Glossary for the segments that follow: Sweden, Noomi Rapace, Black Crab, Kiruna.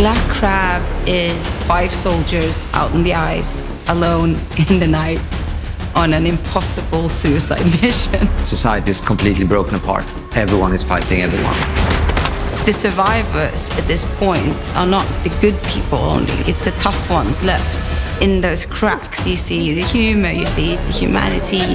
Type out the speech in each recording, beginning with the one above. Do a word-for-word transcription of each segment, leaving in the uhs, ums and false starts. Black Crab is five soldiers out on the ice, alone in the night, on an impossible suicide mission. Society is completely broken apart. Everyone is fighting everyone. The survivors at this point are not the good people only, it's the tough ones left. In those cracks you see the humor, you see the humanity.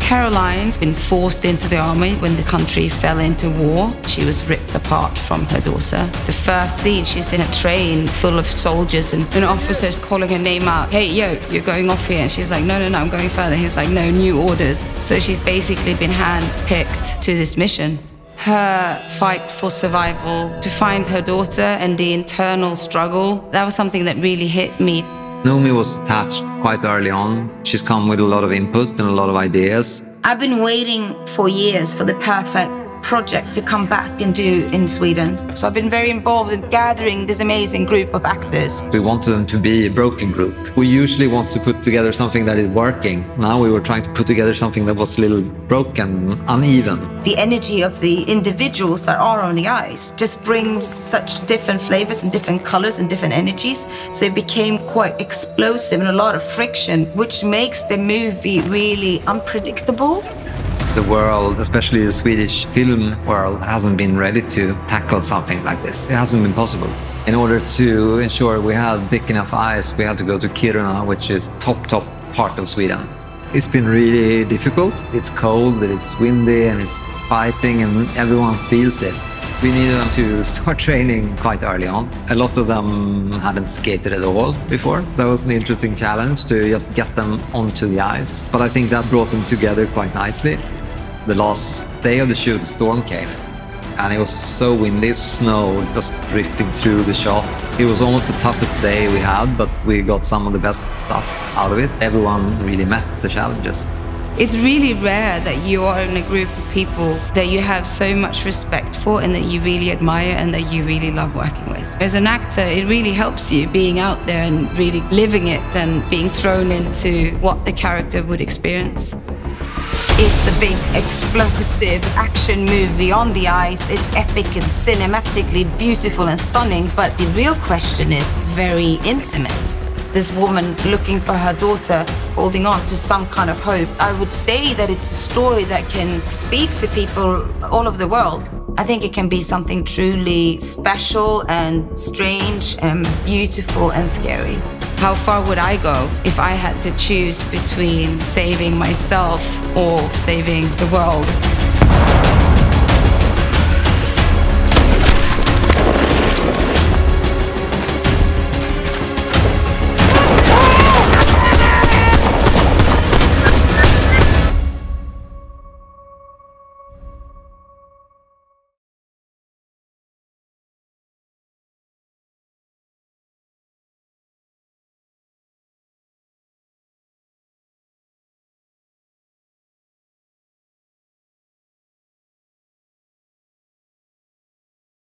Caroline's been forced into the army when the country fell into war. She was ripped apart from her daughter. The first scene, she's in a train full of soldiers and an officer's calling her name out. Hey, yo, you're going off here. And she's like, no, no, no, I'm going further. He's like, no, new orders. So she's basically been handpicked to this mission. Her fight for survival, to find her daughter and the internal struggle, that was something that really hit me. Noomi was attached quite early on. She's come with a lot of input and a lot of ideas. I've been waiting for years for the perfect project to come back and do in Sweden. So I've been very involved in gathering this amazing group of actors. We want them to be a broken group. We usually want to put together something that is working. Now we were trying to put together something that was a little broken, uneven. The energy of the individuals that are on the ice just brings such different flavors and different colors and different energies. So it became quite explosive and a lot of friction, which makes the movie really unpredictable. The world, especially the Swedish film world, hasn't been ready to tackle something like this. It hasn't been possible. In order to ensure we had thick enough ice, we had to go to Kiruna, which is top, top part of Sweden. It's been really difficult. It's cold, it's windy, and it's biting, and everyone feels it. We needed them to start training quite early on. A lot of them hadn't skated at all before. So that was an interesting challenge to just get them onto the ice. But I think that brought them together quite nicely. The last day of the shoot, the storm came. And it was so windy, snow just drifting through the shop. It was almost the toughest day we had, but we got some of the best stuff out of it. Everyone really met the challenges. It's really rare that you are in a group of people that you have so much respect for and that you really admire and that you really love working with. As an actor, it really helps you being out there and really living it and being thrown into what the character would experience. It's a big, explosive action movie on the ice. It's epic and cinematically beautiful and stunning, but the real question is very intimate. This woman looking for her daughter, holding on to some kind of hope. I would say that it's a story that can speak to people all over the world. I think it can be something truly special and strange and beautiful and scary. How far would I go if I had to choose between saving myself or saving the world?